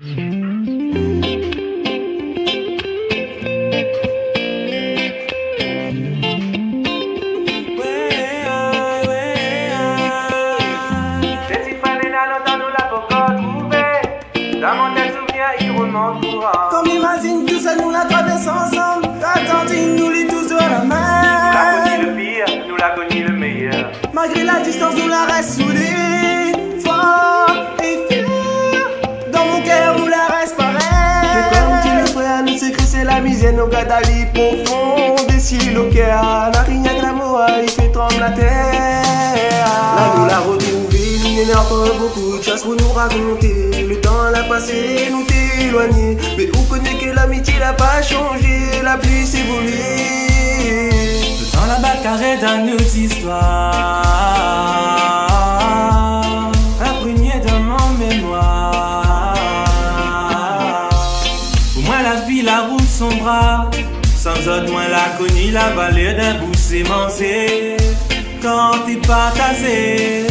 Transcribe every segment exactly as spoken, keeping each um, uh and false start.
Comme imagine tout ça, nous la traversons ensemble. Ta tantine nous lie tous de la main. Nous la connais le pire, nous la connais le meilleur. Malgré la distance, nous la reste soudée, fort et fier. Dans mon cœur, nous la reste pareil. Mais comme tu le frère, nous secret c'est la misère. Nos gars d'avis profond, des cils au cœur. La rien que l'amour, il fait tremble la terre. Là, nous la retrouver, nous n'énerve beaucoup de choses pour nous raconter. Le temps l'a passé, nous t'éloigner. Mais on connaît que l'amitié n'a pas changé, la pluie s'est volée. Le temps là-bas carré dans nos histoires, imprégné dans mon mémoire. Pour moi la vie, la route son bras. Sans autre, moi la connue, la vallée d'un bout s'émancée. Quand t'es partagé,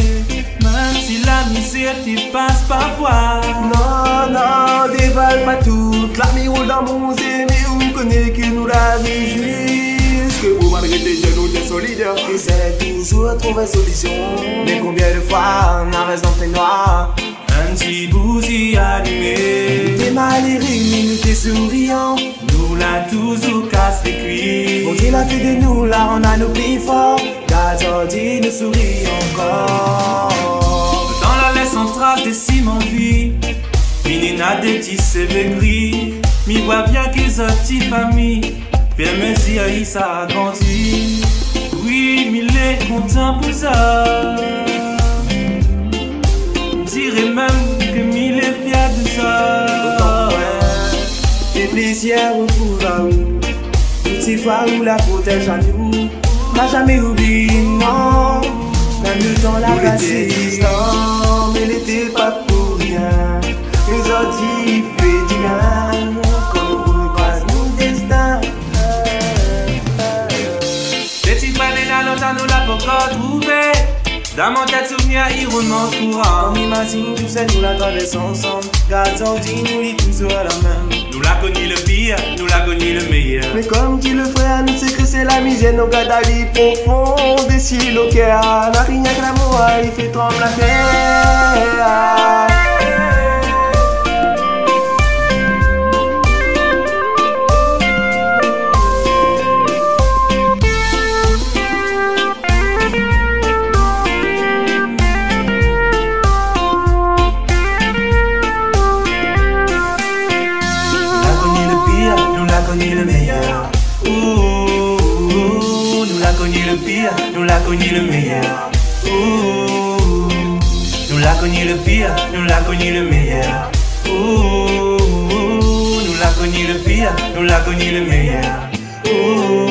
même si la misère t'y passe parfois. Non, non, dévale pas toute l'armée roule dans mon musée. Mais on connaît que nous la vie jusque vous malgré tes jeunes ou tes solidaires. Essaie toujours de trouver solution. Mais combien de fois on reste dans tes noirs. Un petit bout s'y allumé. T'es malheureux, t'es souriant. Nous la toujours casse les cuits. On dit la vie de nous, là on a nos plis forts. D'aujourd'hui nous sourit encore. Dans la laisse centrale des ciments vie. Minina des tisses gris. Mi voit bien qu'ils ont petite famille. Bien me dire ça grandit. Oui, mille est content pour ça. Dirais même que mille est fier de ça. Des plaisirs on trouve à nous. Toutes ces fois où la protège à nous. N'a jamais oublié, non. Même le temps l'a passé distant. Mais l'été pas pour rien. Nous ont dit, il fait du bien. Quand on croise nos destins. Des petits panneaux là, longtemps nous l'a pas encore trouvé. Dans mon tête souvenir, il remonte courant. On imagine tout ça, nous la traversons ensemble. Gardons dit, nous lit toujours à la main. Nous la connais le pire, nous la connais le meilleur. Mais comme dit le frère, nous secret c'est la misère. Nos gars d'avis profond, des cils au cœur. La rien que l'amour, il fait trembler la terre. Nous la connais le meilleur. Ouh, nous la connais le pire. Nous la connais le meilleur. Ouh, nous la connais le pire. Nous la connais le meilleur. Ouh.